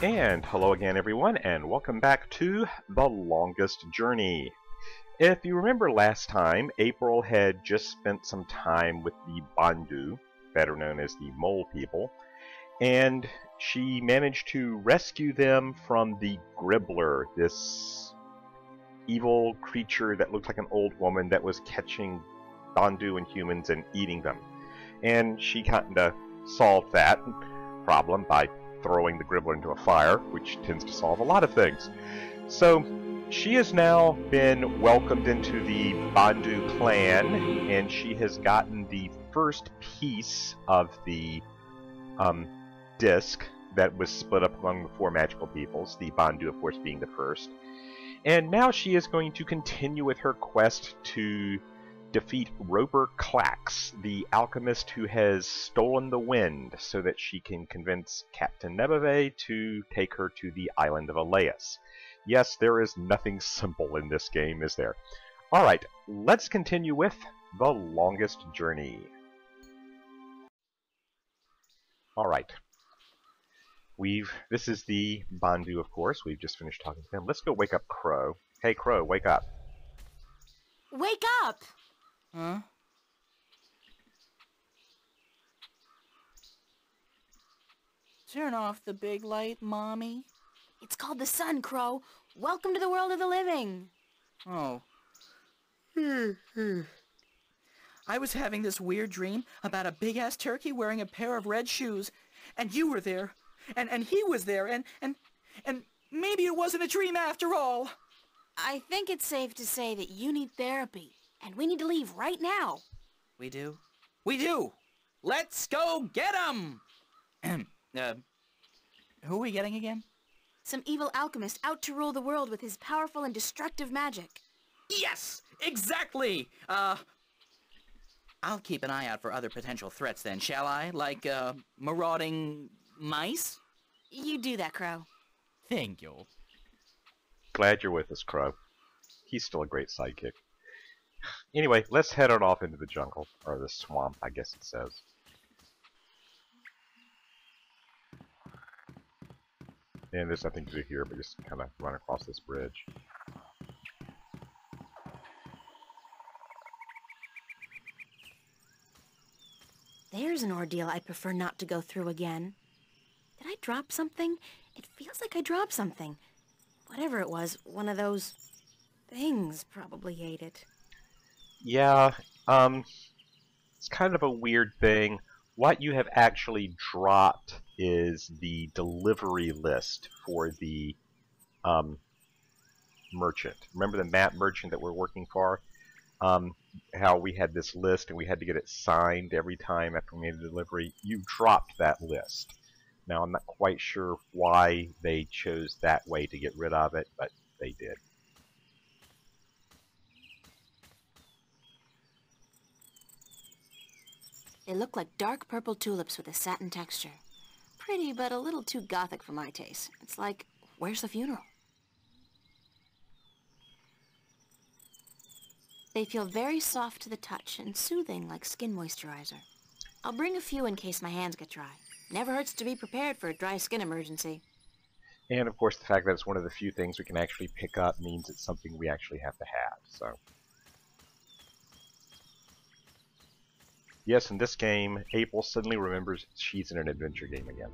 And hello again everyone, and welcome back to The Longest Journey. If you remember last time, April had just spent some time with the Bandu, better known as the Mole people, and she managed to rescue them from the Gribbler, this evil creature that looked like an old woman that was catching Bandu and humans and eating them. And she kind of solved that problem by throwing the Gribbler into a fire, which tends to solve a lot of things. So she has now been welcomed into the Bandu clan, and she has gotten the first piece of the disc that was split up among the four magical peoples, the Bandu of course being the first. And now she is going to continue with her quest to defeat Rupert Klacks, the alchemist who has stolen the wind, so that she can convince Captain Nebevay to take her to the island of Aelaus. Yes, there is nothing simple in this game, is there? Alright, let's continue with The Longest Journey. Alright. This is the Bandu, of course. We've just finished talking to them. Let's go wake up Crow. Hey, Crow, wake up. Wake up! Huh? Turn off the big light, Mommy. It's called the sun, Crow. Welcome to the world of the living. Oh. I was having this weird dream about a big-ass turkey wearing a pair of red shoes, and you were there, and he was there, and maybe it wasn't a dream after all. I think it's safe to say that you need therapy, and we need to leave right now. We do? We do! Let's go get 'em! Who are we getting again? Some evil alchemist out to rule the world with his powerful and destructive magic. Yes! Exactly! I'll keep an eye out for other potential threats then, shall I? Like, marauding mice? You do that, Crow. Thank you. Glad you're with us, Crow. He's still a great sidekick. Anyway, let's head on off into the jungle, or the swamp, I guess it says. And there's nothing to do here, but just kind of run across this bridge. There's an ordeal I'd prefer not to go through again. Did I drop something? It feels like I dropped something. Whatever it was, one of those things probably ate it. Yeah, it's kind of a weird thing. What you have actually dropped is the delivery list for the merchant. Remember the map merchant that we're working for? How we had this list and we had to get it signed every time after we made a delivery. You dropped that list. Now, I'm not quite sure why they chose that way to get rid of it, but they did. They look like dark purple tulips with a satin texture. Pretty, but a little too gothic for my taste. It's like, where's the funeral? They feel very soft to the touch and soothing like skin moisturizer. I'll bring a few in case my hands get dry. Never hurts to be prepared for a dry skin emergency. And of course the fact that it's one of the few things we can actually pick up means it's something we actually have to have, so. Yes, in this game, April suddenly remembers she's in an adventure game again.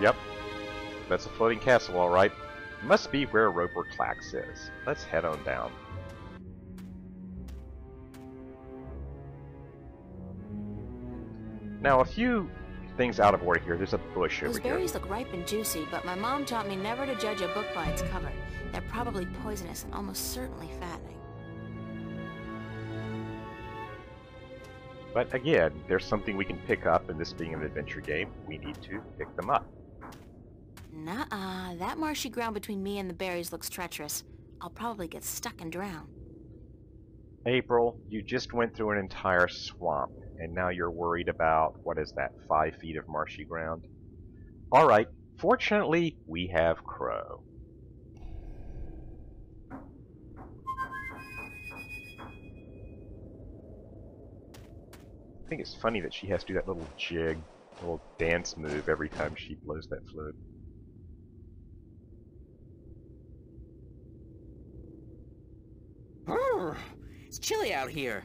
Yep. That's a floating castle, all right. Must be where Rupert Klacks is. Let's head on down. Now, a few things out of order here. There's a bush over here. Those berries look ripe and juicy, but my mom taught me never to judge a book by its cover. They're probably poisonous and almost certainly fattening. But again, there's something we can pick up, and this being an adventure game, we need to pick them up. Nuh-uh, that marshy ground between me and the berries looks treacherous. I'll probably get stuck and drown. April, you just went through an entire swamp. and now you're worried about, what is that, 5 feet of marshy ground? Alright, fortunately, we have Crow. I think it's funny that she has to do that little jig, little dance move every time she blows that fluid. It's chilly out here.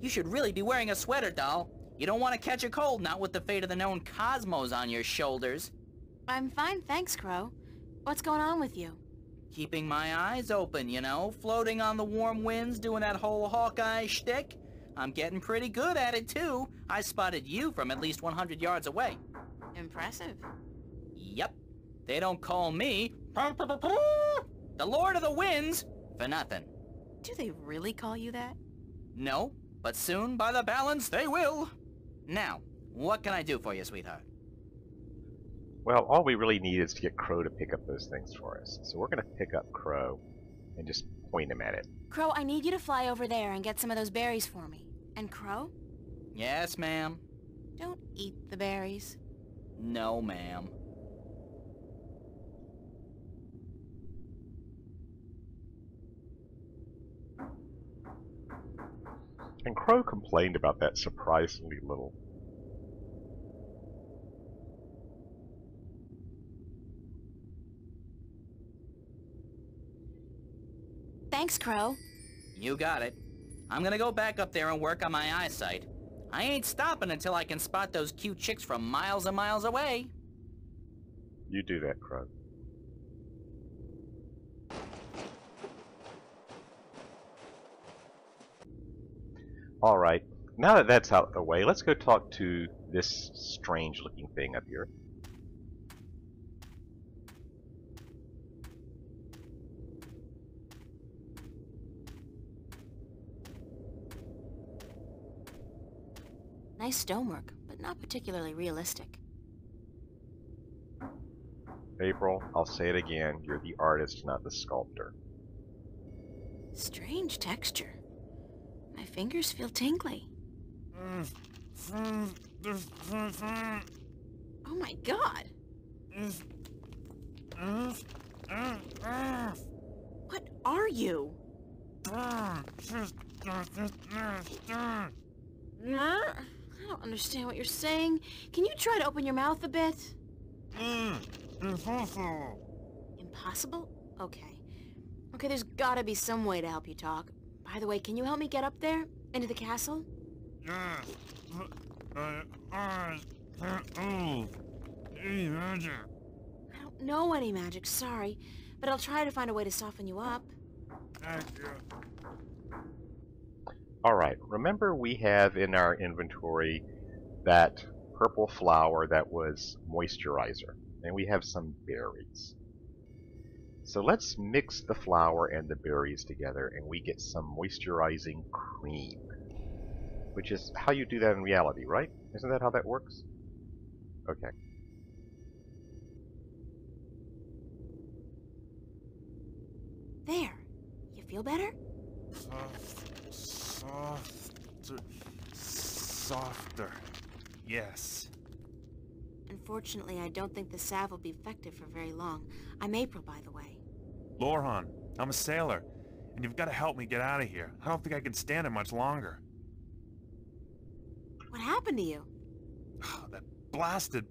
You should really be wearing a sweater, doll. You don't want to catch a cold, not with the fate of the known cosmos on your shoulders. I'm fine, thanks, Crow. What's going on with you? Keeping my eyes open, you know, floating on the warm winds, doing that whole Hawkeye shtick. I'm getting pretty good at it, too. I spotted you from at least 100 yards away. Impressive. Yep. They don't call me the Lord of the Winds for nothing. Do they really call you that? No, but soon, by the balance, they will. Now, what can I do for you, sweetheart? Well, all we really need is to get Crow to pick up those things for us. So we're going to pick up Crow and just point him at it. Crow, I need you to fly over there and get some of those berries for me. And Crow? Yes, ma'am. Don't eat the berries. No, ma'am. And Crow complained about that surprisingly little. Thanks, Crow. You got it. I'm gonna go back up there and work on my eyesight. I ain't stopping until I can spot those cute chicks from miles and miles away. You do that, Crow. Alright, now that that's out of the way, let's go talk to this strange-looking thing up here. Nice stonework, but not particularly realistic. April, I'll say it again, you're the artist, not the sculptor. Strange texture. My fingers feel tingly. Oh my god! What are you? I don't understand what you're saying. Can you try to open your mouth a bit? Impossible. Impossible? Okay. Okay, there's gotta be some way to help you talk. By the way, can you help me get up there? Into the castle? Yes. My eyes can't move. Any magic? I don't know any magic, sorry. But I'll try to find a way to soften you up. Thank you. Alright, remember we have in our inventory that purple flower that was moisturizer, and we have some berries. So let's mix the flour and the berries together and we get some moisturizing cream. Which is how you do that in reality, right? Isn't that how that works? Okay. There. You feel better? Softer. Yes. Unfortunately, I don't think the salve will be effective for very long. I'm April, by the way. Lorhan, I'm a sailor, and you've got to help me get out of here. I don't think I can stand it much longer. What happened to you? Oh, that blasted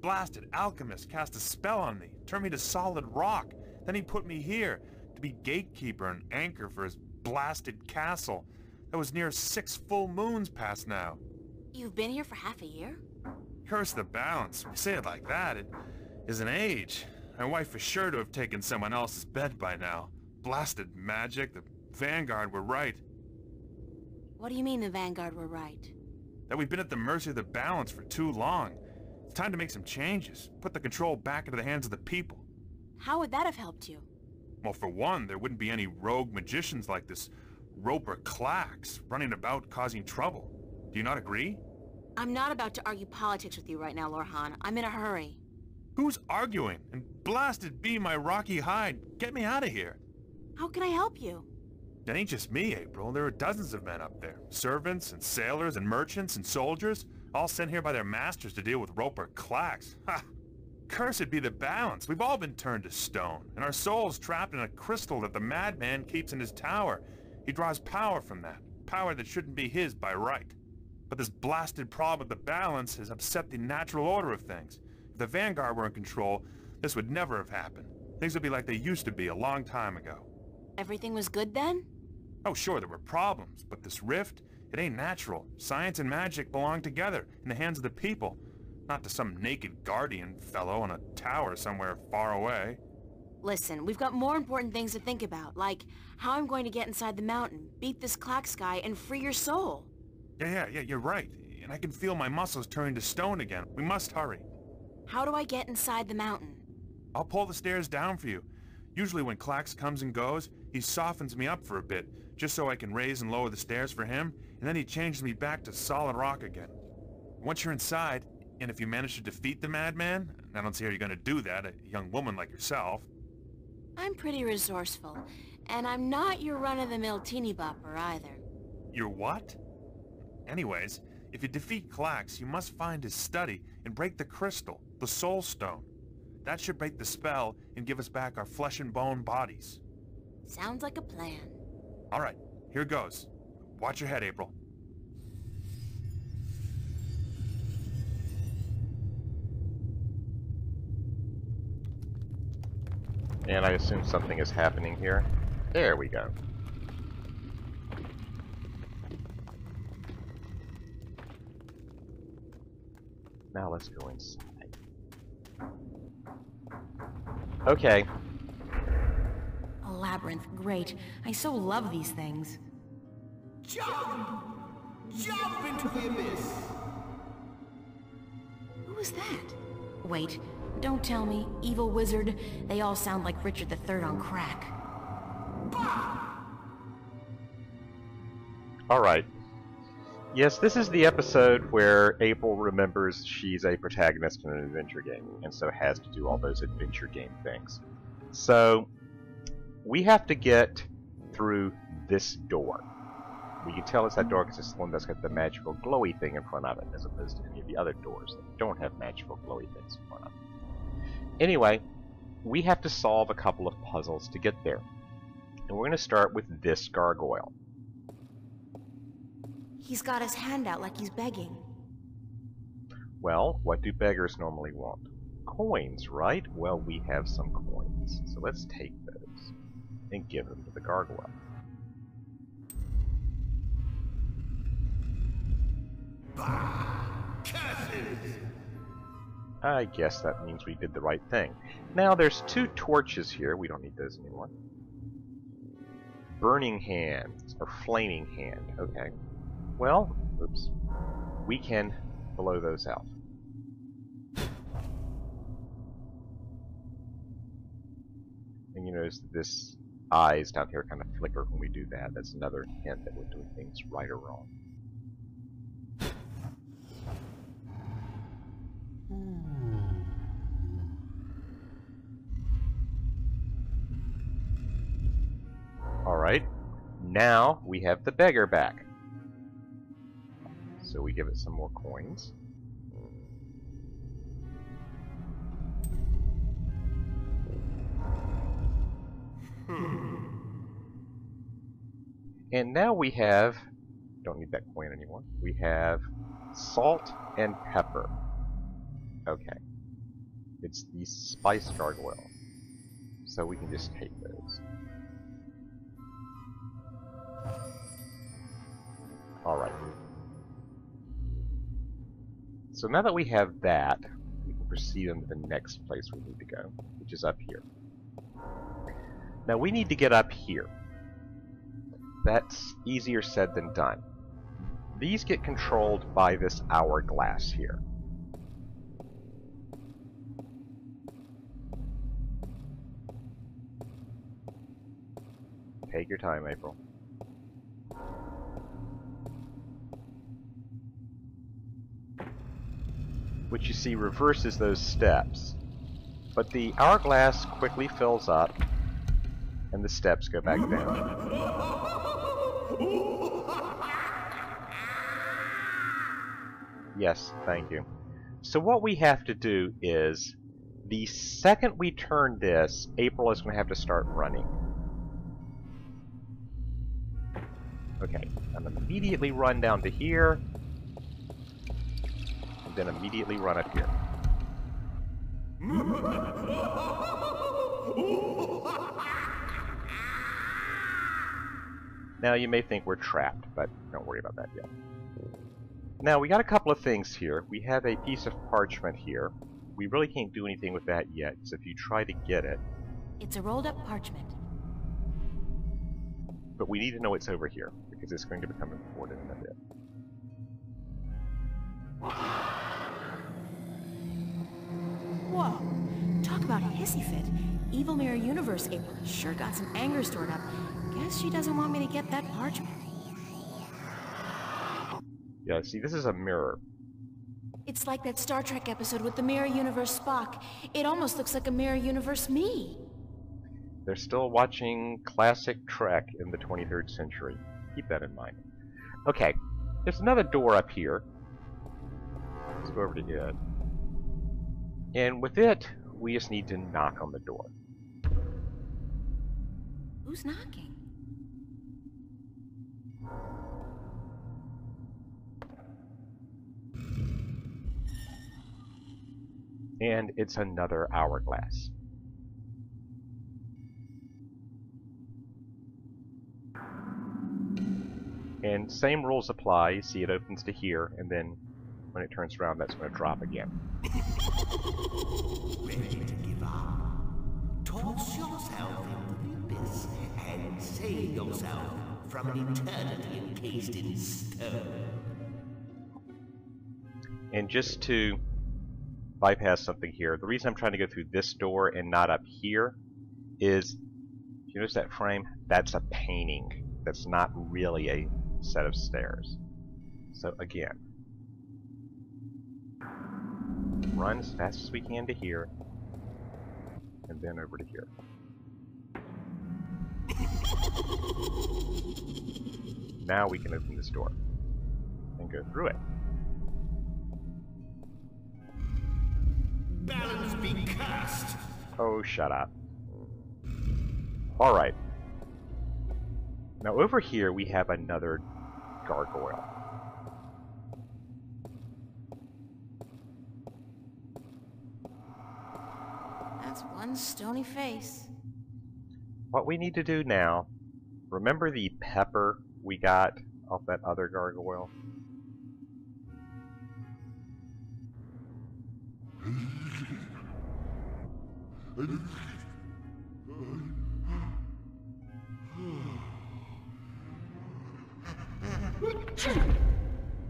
alchemist cast a spell on me, turned me to solid rock. Then he put me here to be gatekeeper and anchor for his blasted castle. That was near 6 full moons past now. You've been here for half a year? Curse the balance. When you say it like that, it is an age. My wife is sure to have taken someone else's bed by now. Blasted magic. The Vanguard were right. What do you mean the Vanguard were right? That we've been at the mercy of the balance for too long. It's time to make some changes. Put the control back into the hands of the people. How would that have helped you? Well, for one, there wouldn't be any rogue magicians like this Rupert Klacks running about causing trouble. Do you not agree? I'm not about to argue politics with you right now, Lorhan. I'm in a hurry. Who's arguing? And blasted be my rocky hide. Get me out of here. How can I help you? It ain't just me, April. There are dozens of men up there. Servants and sailors and merchants and soldiers, all sent here by their masters to deal with Rupert Klacks. Ha! Cursed be the balance. We've all been turned to stone, and our souls trapped in a crystal that the madman keeps in his tower. He draws power from that, power that shouldn't be his by right. But this blasted problem of the balance has upset the natural order of things. If the Vanguard were in control, this would never have happened. Things would be like they used to be a long time ago. Everything was good then? Oh sure, there were problems, but this rift, it ain't natural. Science and magic belong together, in the hands of the people. Not to some naked guardian fellow on a tower somewhere far away. Listen, we've got more important things to think about, like how I'm going to get inside the mountain, beat this Klacks guy, and free your soul. Yeah, you're right. And I can feel my muscles turning to stone again. We must hurry. How do I get inside the mountain? I'll pull the stairs down for you. Usually when Klacks comes and goes, he softens me up for a bit, just so I can raise and lower the stairs for him, and then he changes me back to solid rock again. Once you're inside, and if you manage to defeat the madman, I don't see how you're gonna do that, a young woman like yourself. I'm pretty resourceful, and I'm not your run-of-the-mill teeny-bopper either. Your what? Anyways, if you defeat Klacks, you must find his study and break the crystal, the soul stone. That should break the spell and give us back our flesh and bone bodies. Sounds like a plan. Alright, here goes. Watch your head, April. And I assume something is happening here. There we go. Now let's go inside. Okay. A labyrinth, great. I so love these things. Jump! Jump into the abyss! Who was that? Wait, don't tell me. Evil wizard. They all sound like Richard III on crack. Alright. Yes, this is the episode where April remembers she's a protagonist in an adventure game, and so has to do all those adventure game things. So, we have to get through this door. We can tell it's that door because it's the one that's got the magical glowy thing in front of it, as opposed to any of the other doors that don't have magical glowy things in front of it. Anyway, we have to solve a couple of puzzles to get there. And we're going to start with this gargoyle. He's got his hand out like he's begging. Well, what do beggars normally want? Coins, right? Well, we have some coins. So let's take those and give them to the gargoyle. Bah! Curses! I guess that means we did the right thing. Now, there's two torches here. We don't need those anymore. Burning hand, or flaming hand. Okay. Well, oops, we can blow those out. And you notice that this eyes down here kind of flicker when we do that. That's another hint that we're doing things right or wrong. Alright, now we have the beggar back. So we give it some more coins. And now we have, don't need that coin anymore, we have salt and pepper. Okay. It's the spice gargoyle. So we can just take those. Alright. So now that we have that, we can proceed into the next place we need to go, which is up here. Now we need to get up here. That's easier said than done. These get controlled by this hourglass here. Take your time, April. Which you see reverses those steps. But the hourglass quickly fills up, and the steps go back down. Yes, thank you. So what we have to do is, the second we turn this, April is going to have to start running. Okay, I'm going to immediately run down to here, and then immediately run up here. Now, you may think we're trapped, but don't worry about that yet. Now, we got a couple of things here. We have a piece of parchment here. We really can't do anything with that yet, so if you try to get it... It's a rolled-up parchment. But we need to know it's over here, because it's going to become important in a bit. Whoa. Talk about a hissy fit. Evil Mirror Universe April sure got some anger stored up. Guess she doesn't want me to get that parchment. Yeah, see, this is a mirror. It's like that Star Trek episode with the Mirror Universe Spock. It almost looks like a Mirror Universe me. They're still watching classic Trek in the 23rd century. Keep that in mind. Okay, there's another door up here. Let's go over to it. And with it, we just need to knock on the door. Who's knocking? And it's another hourglass. And same rules apply. You see, it opens to here, and then when it turns around, that's going to drop again. Ready to give up. Toss yourself into the abyss and save yourself from an eternity encased in stone. And just to bypass something here, the reason I'm trying to go through this door and not up here is, if you notice that frame, that's a painting. That's not really a set of stairs. So again, run as fast as we can to here, and then over to here. Now we can open this door and go through it. Balance be cursed! Oh, shut up. Alright. Now over here we have another gargoyle. That's one stony face. What we need to do now, remember the pepper we got off that other gargoyle?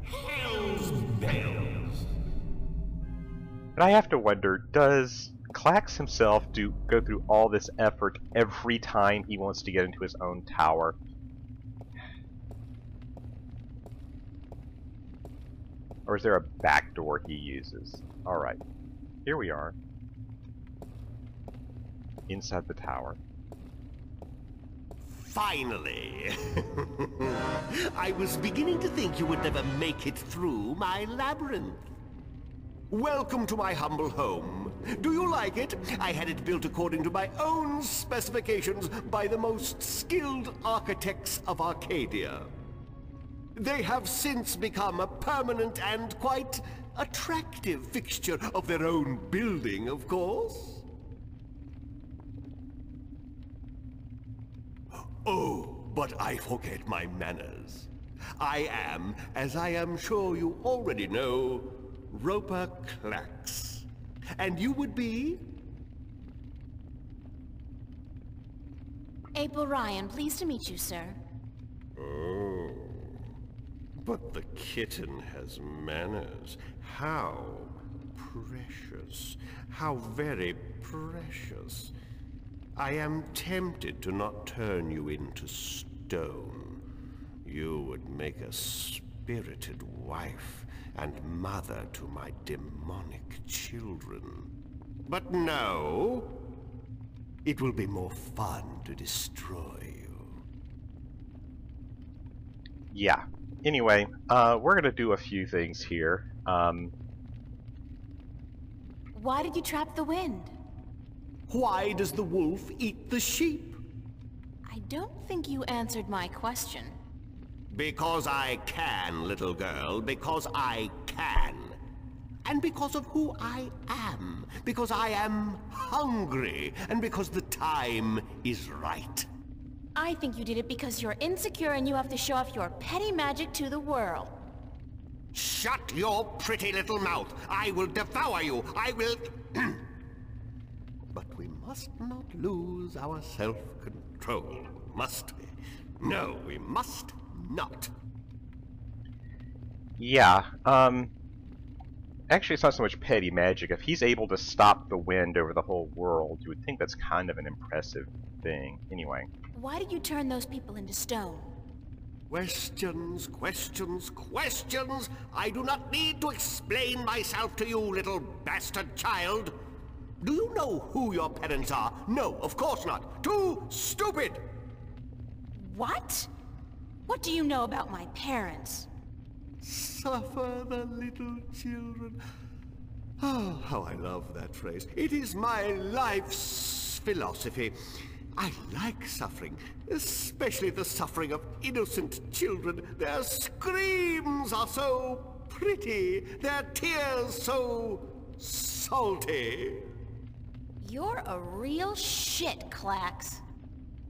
Hell's bells. But I have to wonder, does Klacks himself go through all this effort every time he wants to get into his own tower? Or is there a back door he uses? Alright, here we are. Inside the tower. Finally! I was beginning to think you would never make it through my labyrinth. Welcome to my humble home. Do you like it? I had it built according to my own specifications by the most skilled architects of Arcadia. They have since become a permanent and quite attractive fixture of their own building, of course. Oh, but I forget my manners. I am, as I am sure you already know, Rupert Klacks. And you would be? April Ryan, pleased to meet you, sir. Oh, but the kitten has manners. How precious. How very precious. I am tempted to not turn you into stone. You would make a spirited wife and mother to my demonic children. But no! It will be more fun to destroy you. yeah. Anyway, we're going to do a few things here. Why did you trap the wind? Why does the wolf eat the sheep? I don't think you answered my question. Because I can, little girl. Because I can. And because of who I am. Because I am hungry. And because the time is right. I think you did it because you're insecure and you have to show off your petty magic to the world. Shut your pretty little mouth. I will devour you. I will... But we must not lose our self-control, must we? No, we must not. Yeah, actually, it's not so much petty magic. If he's able to stop the wind over the whole world, you would think that's kind of an impressive thing. Anyway. Why did you turn those people into stone? Questions, questions, questions! I do not need to explain myself to you, little bastard child! Do you know who your parents are? No, of course not. Too stupid! What? What do you know about my parents? Suffer the little children. Oh, how I love that phrase. It is my life's philosophy. I like suffering, especially the suffering of innocent children. Their screams are so pretty, their tears so salty. You're a real shit, Klacks.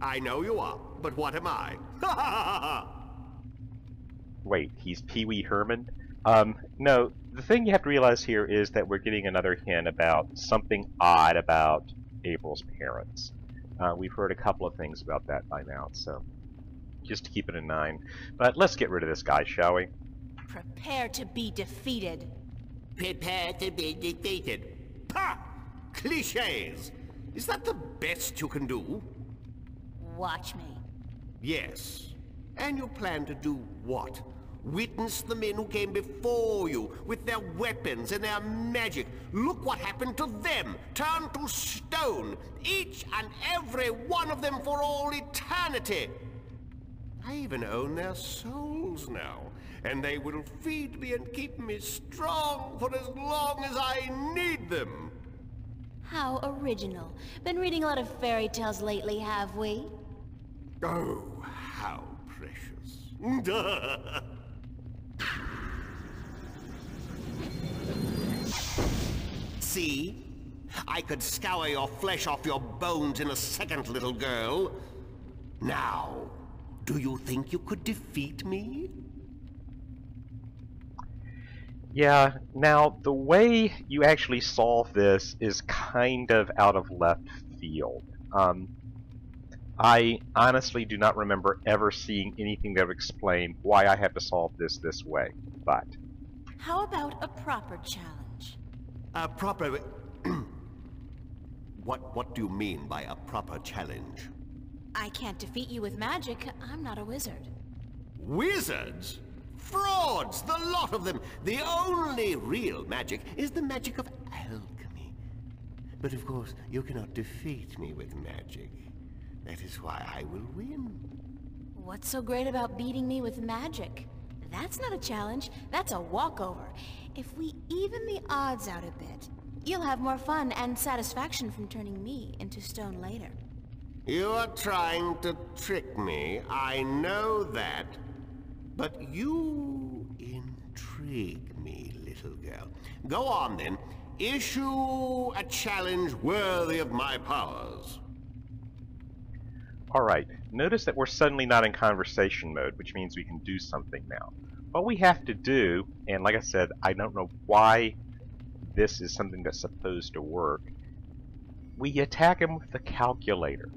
I know you are, but what am I? Ha ha ha! Wait, he's Pee-wee Herman? No, the thing you have to realize here is that we're getting another hint about something odd about April's parents. We've heard a couple of things about that by now, so just to keep it in mind. But let's get rid of this guy, shall we? Prepare to be defeated. Prepare to be defeated. Pah! Clichés! Is that the best you can do? Watch me. Yes. And you plan to do what? Witness the men who came before you, with their weapons and their magic. Look what happened to them, turned to stone, each and every one of them for all eternity. I even own their souls now, and they will feed me and keep me strong for as long as I need them. How original. Been reading a lot of fairy tales lately, have we? Oh, how precious. See? I could scour your flesh off your bones in a second, little girl. Now, do you think you could defeat me? Yeah, now, the way you actually solve this is kind of out of left field. I honestly do not remember ever seeing anything that would explain why I have to solve this way, but... How about a proper challenge? A proper... What do you mean by a proper challenge? I can't defeat you with magic. I'm not a wizard. Wizards? Frauds, the lot of them. The only real magic is the magic of alchemy. But of course, you cannot defeat me with magic. That is why I will win. What's so great about beating me with magic? That's not a challenge, that's a walkover. If we even the odds out a bit, you'll have more fun and satisfaction from turning me into stone later. You are trying to trick me, I know that. But you intrigue me, little girl. Go on, then. Issue a challenge worthy of my powers. All right. Notice that we're suddenly not in conversation mode, which means we can do something now. What we have to do, and like I said, I don't know why this is something that's supposed to work. We attack him with the calculator.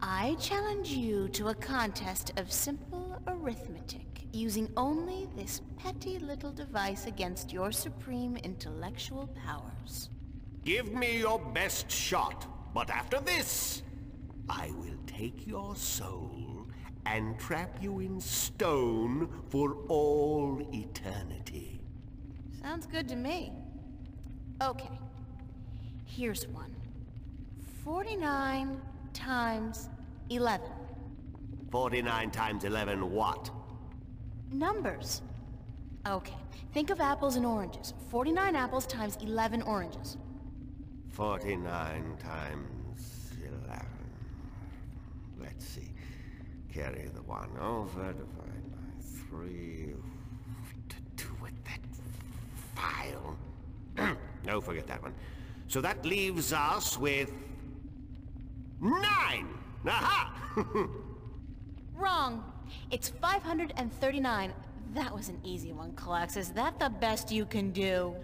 I challenge you to a contest of simple arithmetic, using only this petty little device against your supreme intellectual powers. Give me your best shot, but after this, I will take your soul and trap you in stone for all eternity. Sounds good to me. Okay, here's one. 49 times 11. 49 times 11 what? Numbers. Okay, think of apples and oranges. 49 apples times 11 oranges. 49 times 11. Let's see. Carry the one over, divide by 3. What to do with that file? No, forget that one. So that leaves us with 9! Aha! Wrong. It's 539. That was an easy one, Klacks. Is that the best you can do?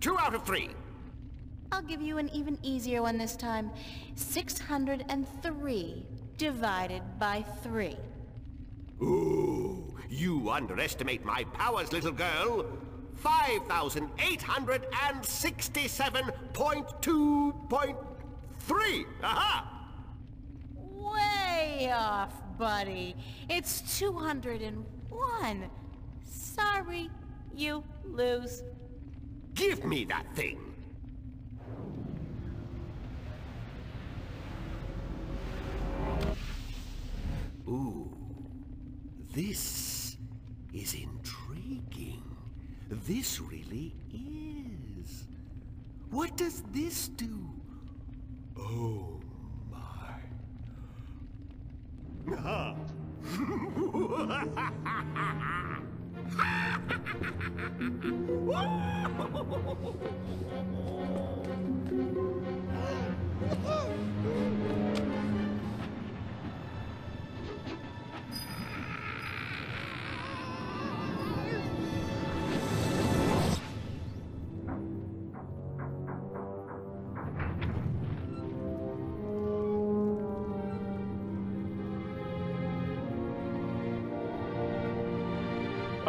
2 out of 3. I'll give you an even easier one this time. 603 divided by 3. Ooh, you underestimate my powers, little girl. 5,867.2.3. Aha! Way off, buddy. It's 201. Sorry, you lose. Give me that thing. Ooh, this is intriguing. This really is. What does this do? Oh. Huh.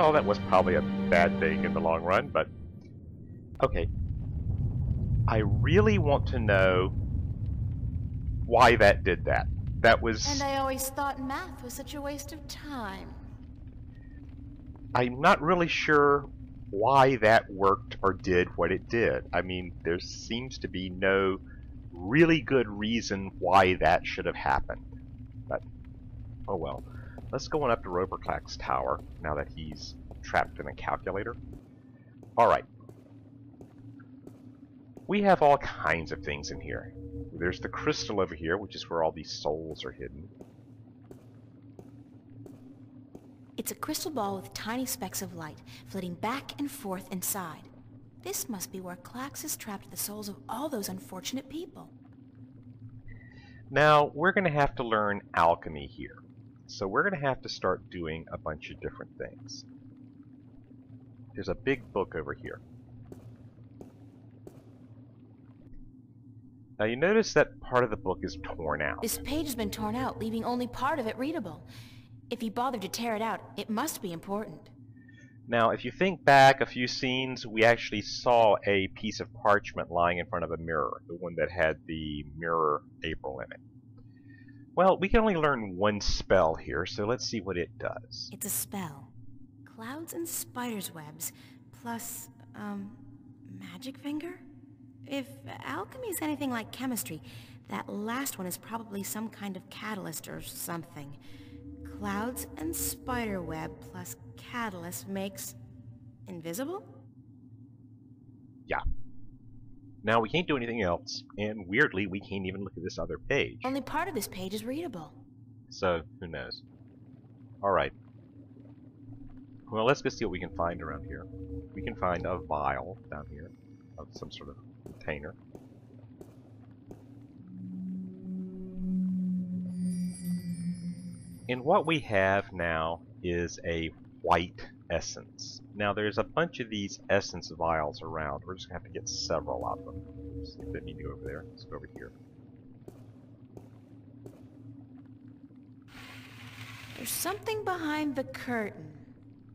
Oh, that was probably a bad thing in the long run, but... Okay. I really want to know why that did that. That was... And I always thought math was such a waste of time. I'm not really sure why that worked or did what it did. I mean, there seems to be no really good reason why that should have happened. But, oh well. Let's go on up to Rupert Klacks' tower, now that he's trapped in a calculator. Alright. We have all kinds of things in here. There's the crystal over here, which is where all these souls are hidden. It's a crystal ball with tiny specks of light, flitting back and forth inside. This must be where Klacks has trapped the souls of all those unfortunate people. Now, we're going to have to learn alchemy here. So we're going to have to start doing a bunch of different things. There's a big book over here. Now you notice that part of the book is torn out. This page has been torn out, leaving only part of it readable. If he bothered to tear it out, it must be important. Now if you think back a few scenes, we actually saw a piece of parchment lying in front of a mirror. The one that had the mirror April in it. Well, we can only learn one spell here, so let's see what it does. It's a spell. Clouds and spider's webs, plus, magic finger? If alchemy is anything like chemistry, that last one is probably some kind of catalyst or something. Clouds and spider web plus catalyst makes... invisible? Yeah. Now, we can't do anything else, and weirdly, we can't even look at this other page. Only part of this page is readable. So, who knows? Alright. Well, let's go see what we can find around here. We can find a vial down here of some sort of container. And what we have now is a white essence. Now there's a bunch of these essence vials around. We're just going to have to get several of them. Let's see if they need to go over there. Let's go over here. There's something behind the curtain.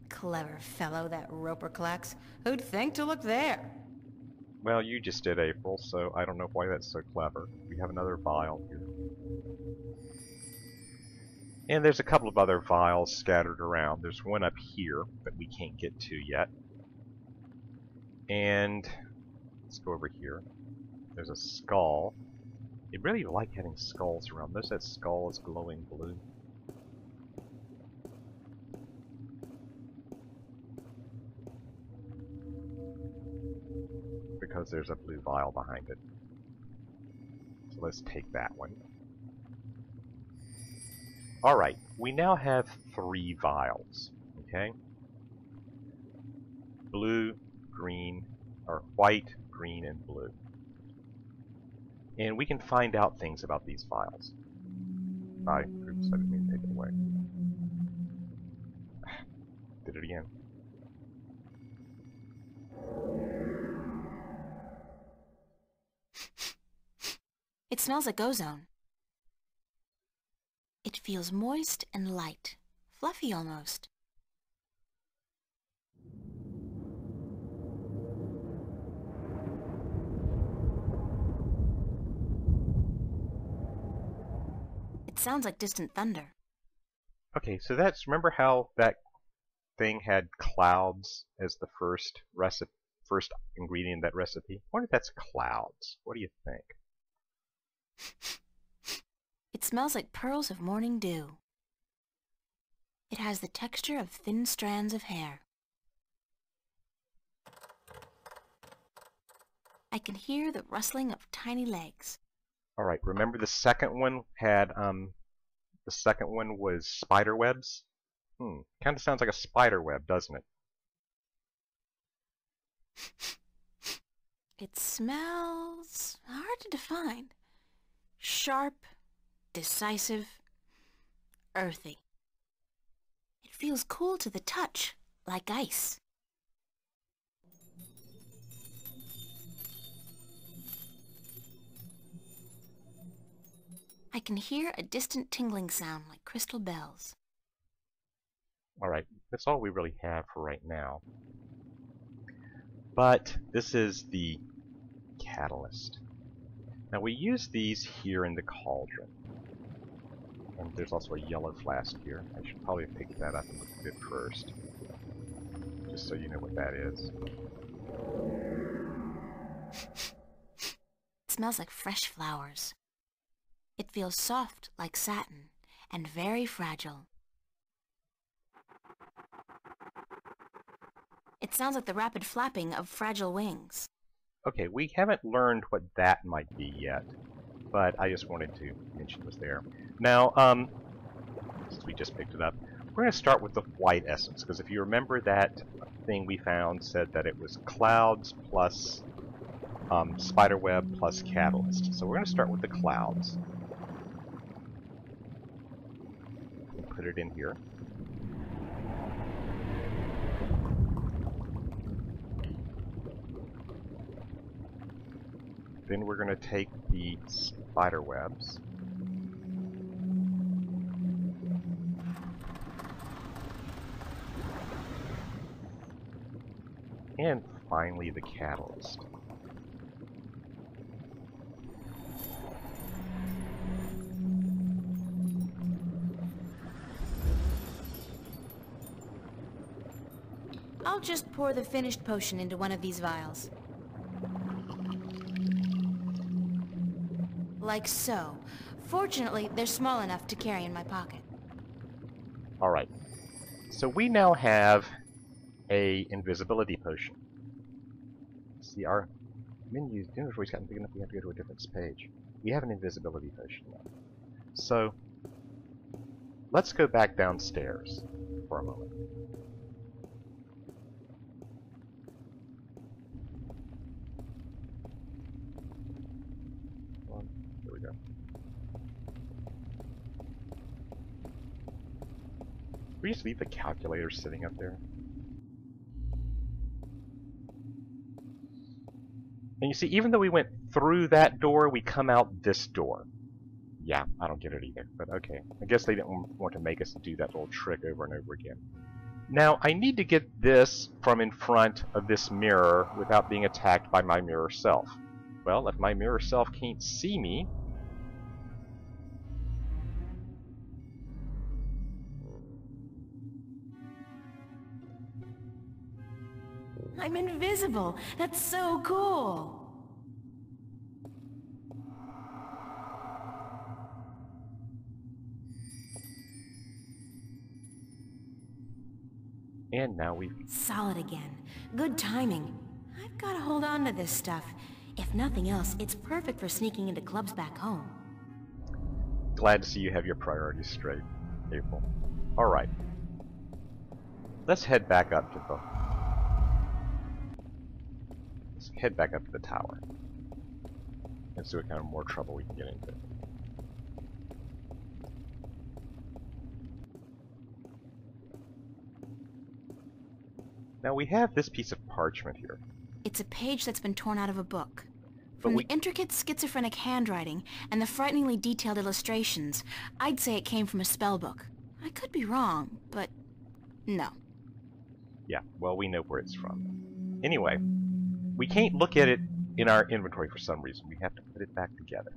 Clever fellow, that Rupert Klacks. Who'd think to look there? Well, you just did, April, so I don't know why that's so clever. We have another vial here. And there's a couple of other vials scattered around. There's one up here that we can't get to yet. And let's go over here. There's a skull. They really like having skulls around. Notice that skull is glowing blue. Because there's a blue vial behind it. So let's take that one. Alright, we now have 3 vials. Okay? Blue, green, or white, green, and blue. And we can find out things about these vials. Oops, I didn't mean to take it away. Did it again. It smells like ozone. It feels moist and light, fluffy almost. It sounds like distant thunder. Okay, so that's, remember how that thing had clouds as the first recipe, first ingredient in that recipe? I wonder if that's clouds. What do you think? It smells like pearls of morning dew. It has the texture of thin strands of hair. I can hear the rustling of tiny legs. Alright, remember the second one had, the second one was spider webs? Hmm, kind of sounds like a spider web, doesn't it? It smells hard to define. Sharp, decisive, earthy. It feels cool to the touch, like ice. I can hear a distant tingling sound like crystal bells. Alright, that's all we really have for right now. But this is the catalyst. Now we use these here in the cauldron. And there's also a yellow flask here. I should probably pick that up and look at it first. Just so you know what that is. It smells like fresh flowers. It feels soft like satin and very fragile. It sounds like the rapid flapping of fragile wings. Okay, we haven't learned what that might be yet, but I just wanted to mention it was there. Now, since we just picked it up, we're going to start with the white essence, because if you remember that thing we found said that it was clouds plus spiderweb plus catalyst. So we're going to start with the clouds. Put it in here. Then we're going to take the spider webs. And finally the catalyst. I'll just pour the finished potion into one of these vials. Like so. Fortunately, they're small enough to carry in my pocket. Alright. So we now have a invisibility potion. See, our menu's inventory's gotten big enough we have to go to a different page. We have an invisibility potion now. So, let's go back downstairs for a moment. We just leave the calculator sitting up there. And you see, even though we went through that door, we come out this door. Yeah, I don't get it either, but okay. I guess they didn't want to make us do that little trick over and over again. Now, I need to get this from in front of this mirror without being attacked by my mirror self. Well, if my mirror self can't see me... I'm invisible! That's so cool! And now we've... Solid again. Good timing. I've got to hold on to this stuff. If nothing else, it's perfect for sneaking into clubs back home. Glad to see you have your priorities straight, April. Alright. Let's head back up to the... Let's head back up to the tower. And see what kind of more trouble we can get into. Now we have this piece of parchment here. It's a page that's been torn out of a book. From the intricate schizophrenic handwriting and the frighteningly detailed illustrations, I'd say it came from a spell book. I could be wrong, but no. Yeah, well, we know where it's from. Anyway, we can't look at it in our inventory for some reason. We have to put it back together.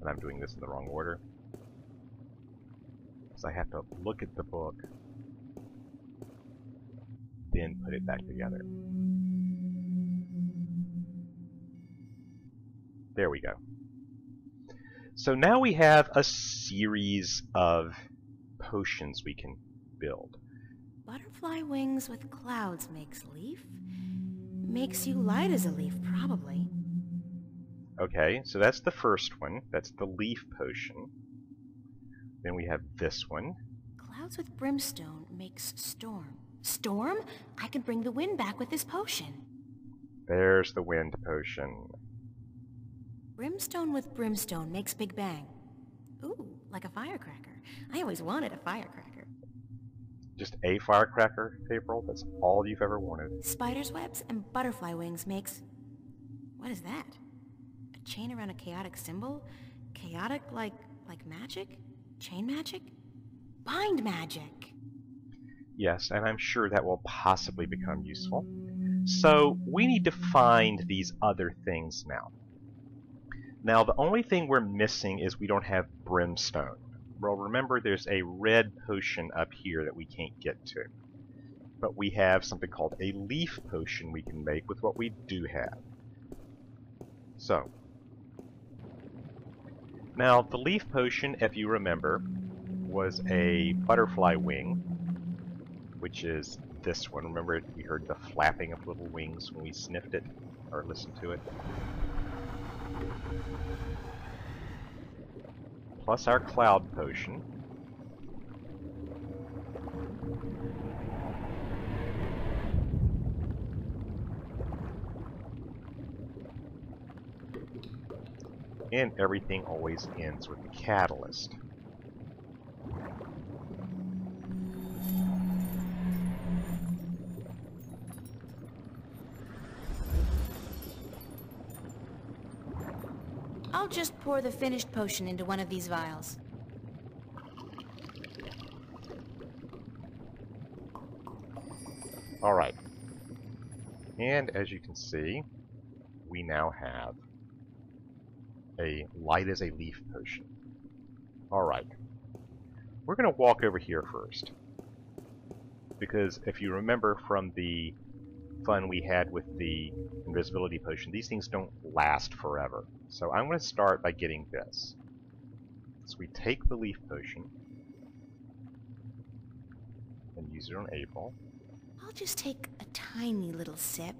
And I'm doing this in the wrong order. So I have to look at the book, then put it back together. There we go. So now we have a series of potions we can build. Butterfly wings with clouds makes leaf. Makes you light as a leaf, probably. Okay, so that's the first one. That's the leaf potion. Then we have this one. Clouds with brimstone makes storm. Storm? I can bring the wind back with this potion. There's the wind potion. Brimstone with brimstone makes Big Bang. Ooh, like a firecracker. I always wanted a firecracker. Just a firecracker, April? That's all you've ever wanted. Spider's webs and butterfly wings makes... What is that? A chain around a chaotic symbol? Chaotic like magic? Chain magic? Bind magic! Yes, and I'm sure that will possibly become useful. So, we need to find these other things now. Now, the only thing we're missing is we don't have brimstone. Well, remember there's a red potion up here that we can't get to. But we have something called a leaf potion we can make with what we do have. So... Now, the leaf potion, if you remember, was a butterfly wing, which is this one. Remember, we heard the flapping of little wings when we sniffed it, or listened to it. Plus our cloud potion. And everything always ends with the catalyst. I'll just pour the finished potion into one of these vials. Alright. And as you can see, we now have a light as a leaf potion. Alright. We're going to walk over here first. Because if you remember from the fun we had with the invisibility potion, these things don't last forever. So I'm going to start by getting this. So we take the leaf potion and use it on April. I'll just take a tiny little sip.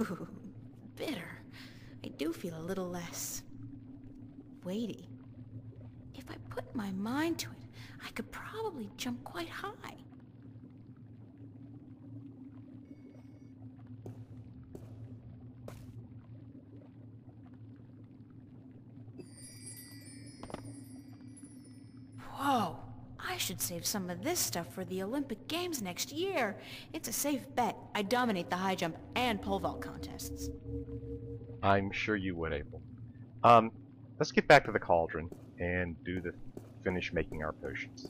Ooh, bitter. I do feel a little less... weighty. If I put my mind to it, I could probably jump quite high. Whoa! I should save some of this stuff for the Olympic Games next year. It's a safe bet. I dominate the high jump and pole vault contests. I'm sure you would, April. Let's get back to the cauldron and finish making our potions.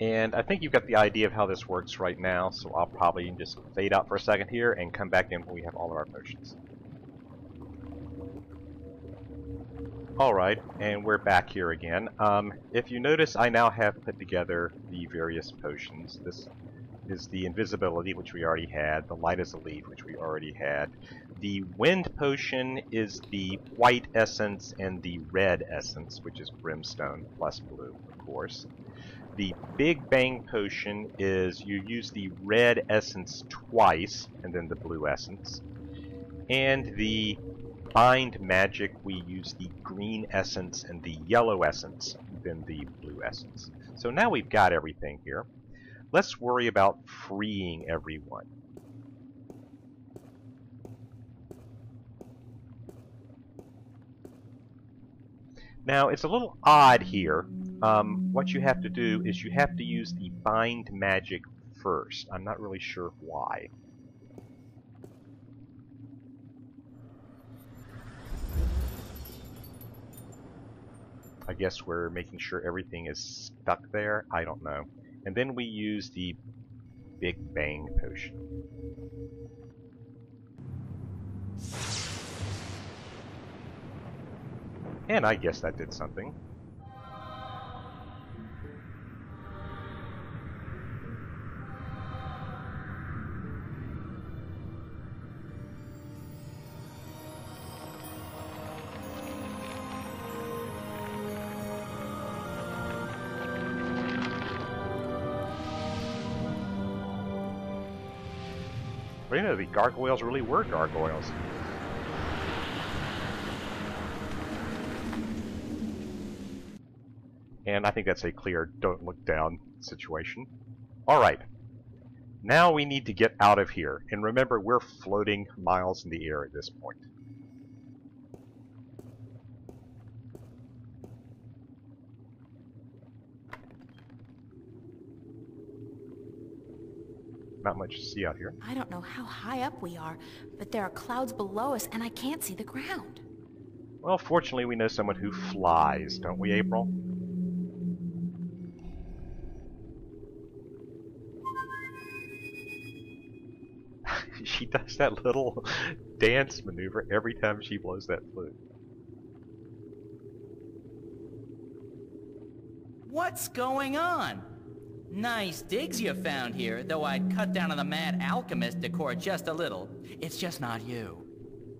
And I think you've got the idea of how this works right now, so I'll probably just fade out for a second here and come back in when we have all of our potions. Alright, and we're back here again. If you notice, I now have put together the various potions. This is the invisibility, which we already had. The light is a leaf, which we already had. The wind potion is the white essence and the red essence, which is brimstone plus blue, of course. The Big Bang potion is you use the red essence twice, and then the blue essence. And the bind magic, we use the green essence and the yellow essence, then the blue essence. So now we've got everything here. Let's worry about freeing everyone. Now, it's a little odd here. What you have to do is you have to use the bind magic first. I'm not really sure why. I guess we're making sure everything is stuck there. I don't know. And then we use the Big Bang potion. And I guess that did something. You know, the gargoyles really were gargoyles. And I think that's a clear don't look down situation. Alright. Now we need to get out of here. And remember, we're floating miles in the air at this point. Not much to see out here. I don't know how high up we are, but there are clouds below us and I can't see the ground. Well, fortunately we know someone who flies, don't we, April? She does that little dance maneuver every time she blows that flute. What's going on? Nice digs you found here, though I'd cut down on the mad alchemist decor just a little. It's just not you.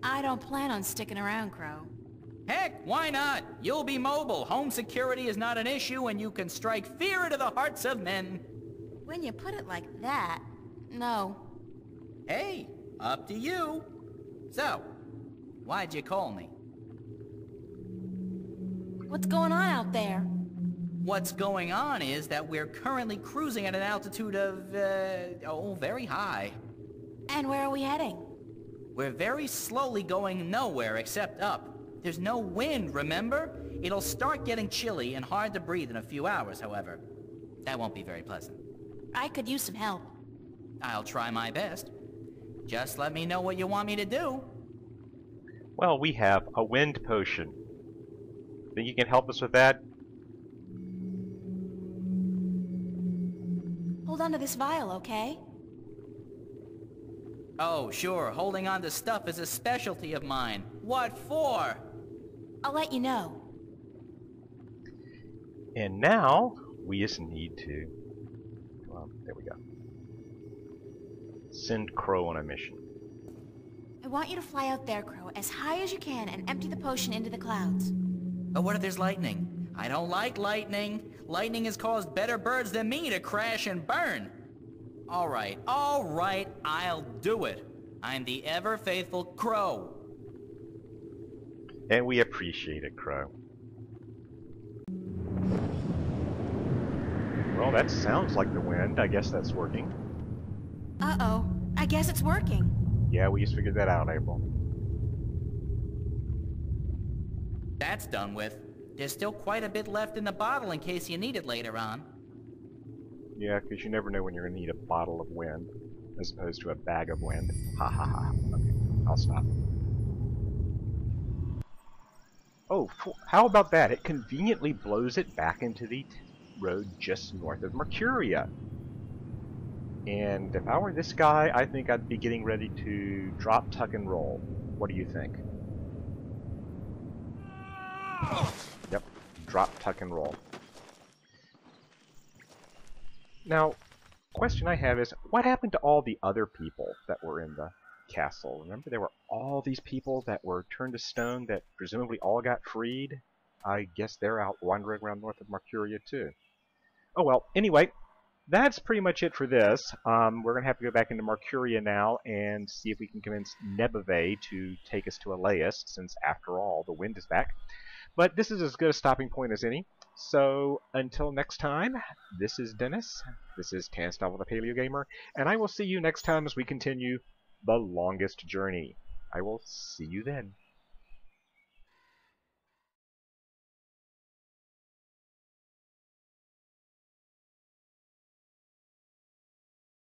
I don't plan on sticking around, Crow. Heck, why not? You'll be mobile, home security is not an issue, and you can strike fear into the hearts of men. When you put it like that, no. Hey, up to you. So, why'd you call me? What's going on out there? What's going on is that we're currently cruising at an altitude of, very high. And where are we heading? We're very slowly going nowhere except up. There's no wind, remember? It'll start getting chilly and hard to breathe in a few hours, however. That won't be very pleasant. I could use some help. I'll try my best. Just let me know what you want me to do. Well, we have a wind potion. Think you can help us with that? Hold on to this vial, okay? Oh, sure. Holding on to stuff is a specialty of mine. What for? I'll let you know. And now, we just need to... there we go. Send Crow on a mission. I want you to fly out there, Crow, as high as you can and empty the potion into the clouds. But what if there's lightning? I don't like lightning. Lightning has caused better birds than me to crash and burn. All right, I'll do it. I'm the ever-faithful Crow. And we appreciate it, Crow. Well, that sounds like the wind. I guess that's working. Uh-oh. I guess it's working. Yeah, we just figured that out, April. That's done with. There's still quite a bit left in the bottle in case you need it later on. Yeah, because you never know when you're going to need a bottle of wind, as opposed to a bag of wind. Ha ha ha. Okay, I'll stop. Oh, how about that? It conveniently blows it back into the road just north of Mercuria. And if I were this guy, I think I'd be getting ready to drop, tuck, and roll. What do you think? Yep. Drop, tuck, and roll. Now, question I have is, what happened to all the other people that were in the castle? Remember, there were all these people that were turned to stone that presumably all got freed? I guess they're out wandering around north of Mercuria, too. Oh, well, anyway, that's pretty much it for this. We're going to have to go back into Mercuria now and see if we can convince Nebevay to take us to Aelaus, since, after all, the wind is back. But this is as good a stopping point as any. So, until next time, this is Dennis, this is Tanstovel the PaleoGamer, and I will see you next time as we continue The Longest Journey. I will see you then.